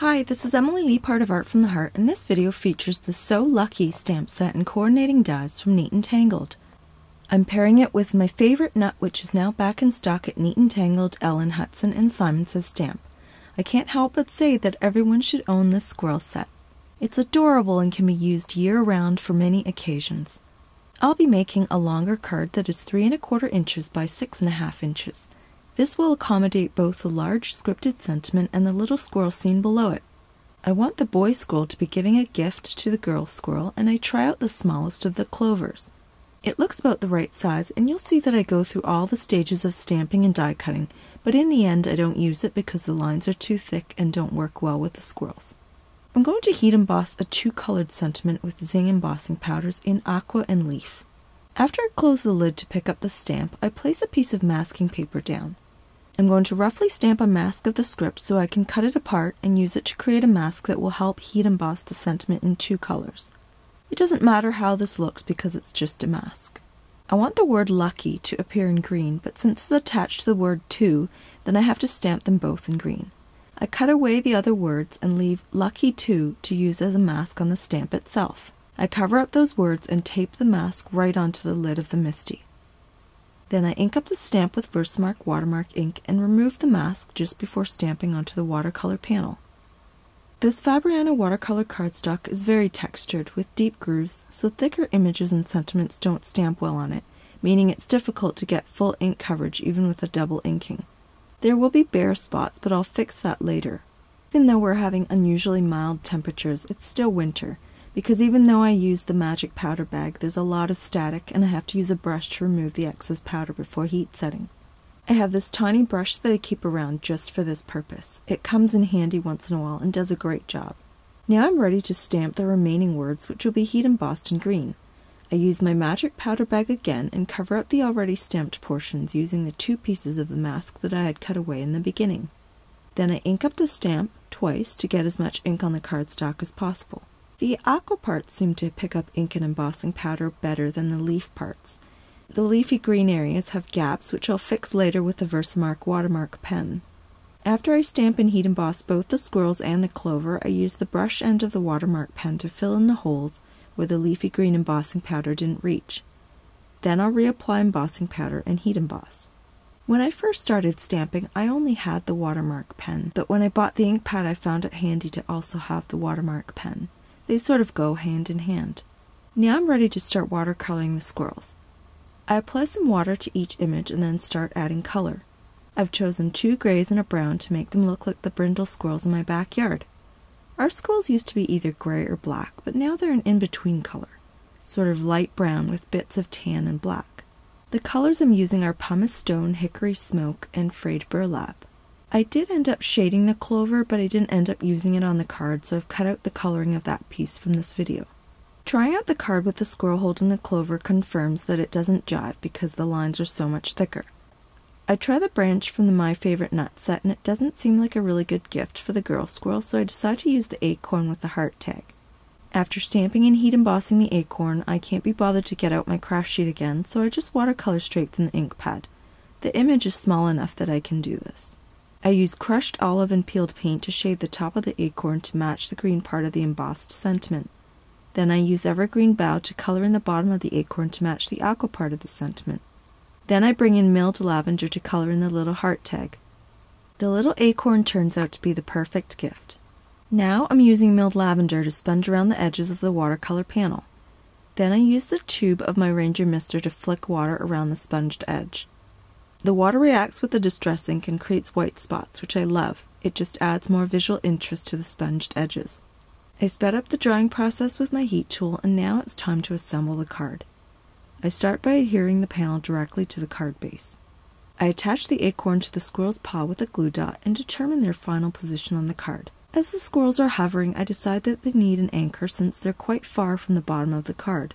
Hi, this is Emily Leiphart of Art from the Heart, and this video features the So Lucky stamp set and coordinating dies from Neat and Tangled. I'm pairing it with My Favorite Nut, which is now back in stock at Neat and Tangled, Ellen Hudson, and Simon Says Stamp. I can't help but say that everyone should own this squirrel set. It's adorable and can be used year-round for many occasions. I'll be making a longer card that is 3¼ inches by 6½ inches. This will accommodate both the large scripted sentiment and the little squirrel scene below it. I want the boy squirrel to be giving a gift to the girl squirrel, and I try out the smallest of the clovers. It looks about the right size, and you'll see that I go through all the stages of stamping and die cutting, but in the end I don't use it because the lines are too thick and don't work well with the squirrels. I'm going to heat emboss a two-colored sentiment with Zing embossing powders in aqua and leaf. After I close the lid to pick up the stamp, I place a piece of masking paper down. I'm going to roughly stamp a mask of the script so I can cut it apart and use it to create a mask that will help heat emboss the sentiment in two colors. It doesn't matter how this looks because it's just a mask. I want the word lucky to appear in green, but since it's attached to the word two, then I have to stamp them both in green. I cut away the other words and leave Lucky 2 to use as a mask on the stamp itself. I cover up those words and tape the mask right onto the lid of the MISTI. Then I ink up the stamp with Versamark watermark ink and remove the mask just before stamping onto the watercolor panel. This Fabriano watercolor cardstock is very textured with deep grooves, so thicker images and sentiments don't stamp well on it, meaning it's difficult to get full ink coverage even with a double inking. There will be bare spots, but I'll fix that later. Even though we're having unusually mild temperatures, it's still winter, because even though I use the magic powder bag, there's a lot of static and I have to use a brush to remove the excess powder before heat setting. I have this tiny brush that I keep around just for this purpose. It comes in handy once in a while and does a great job. Now I'm ready to stamp the remaining words, which will be heat embossed in green. I use my magic powder bag again and cover up the already stamped portions using the two pieces of the mask that I had cut away in the beginning. Then I ink up the stamp twice to get as much ink on the cardstock as possible. The aqua parts seem to pick up ink and embossing powder better than the leaf parts. The leafy green areas have gaps, which I'll fix later with the Versamark watermark pen. After I stamp and heat emboss both the squirrels and the clover, I use the brush end of the watermark pen to fill in the holes where the leafy green embossing powder didn't reach. Then I'll reapply embossing powder and heat emboss. When I first started stamping, I only had the watermark pen, but when I bought the ink pad I found it handy to also have the watermark pen. They sort of go hand in hand. Now I'm ready to start watercoloring the squirrels. I apply some water to each image and then start adding color. I've chosen two grays and a brown to make them look like the brindle squirrels in my backyard. Our squirrels used to be either gray or black, but now they're an in-between color, sort of light brown with bits of tan and black. The colors I'm using are pumice stone, hickory smoke, and frayed burlap. I did end up shading the clover, but I didn't end up using it on the card, so I've cut out the coloring of that piece from this video. Trying out the card with the squirrel holding the clover confirms that it doesn't jive because the lines are so much thicker. I try the branch from the My Favorite Nut set, and it doesn't seem like a really good gift for the girl squirrel, so I decide to use the acorn with the heart tag. After stamping and heat embossing the acorn, I can't be bothered to get out my craft sheet again, so I just watercolor straight from the ink pad. The image is small enough that I can do this. I use crushed olive and peeled paint to shade the top of the acorn to match the green part of the embossed sentiment. Then I use evergreen bough to color in the bottom of the acorn to match the aqua part of the sentiment. Then I bring in milled lavender to color in the little heart tag. The little acorn turns out to be the perfect gift. Now I'm using milled lavender to sponge around the edges of the watercolor panel. Then I use the tube of my Ranger Mister to flick water around the sponged edge. The water reacts with the Distress Ink and creates white spots, which I love. It just adds more visual interest to the sponged edges. I sped up the drying process with my heat tool, and now it's time to assemble the card. I start by adhering the panel directly to the card base. I attach the acorn to the squirrel's paw with a glue dot and determine their final position on the card. As the squirrels are hovering, I decide that they need an anchor since they're quite far from the bottom of the card.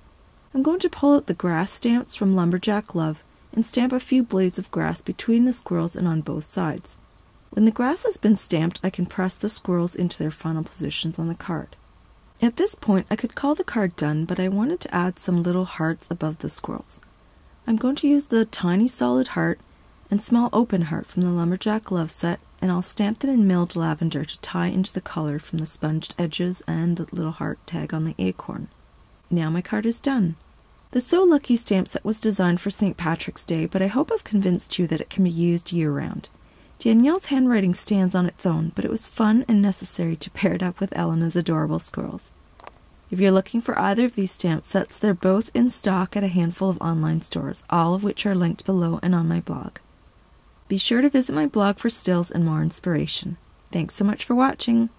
I'm going to pull out the grass stamps from Lumberjack Love and stamp a few blades of grass between the squirrels and on both sides. When the grass has been stamped, I can press the squirrels into their final positions on the card. At this point, I could call the card done, but I wanted to add some little hearts above the squirrels. I'm going to use the tiny solid heart and small open heart from the Lumberjack Love set and I'll stamp them in milled lavender to tie into the color from the sponged edges and the little heart tag on the acorn. Now my card is done. The So Lucky stamp set was designed for St. Patrick's Day, but I hope I've convinced you that it can be used year-round. Danielle's handwriting stands on its own, but it was fun and necessary to pair it up with Elena's adorable squirrels. If you're looking for either of these stamp sets, they're both in stock at a handful of online stores, all of which are linked below and on my blog. Be sure to visit my blog for stills and more inspiration. Thanks so much for watching!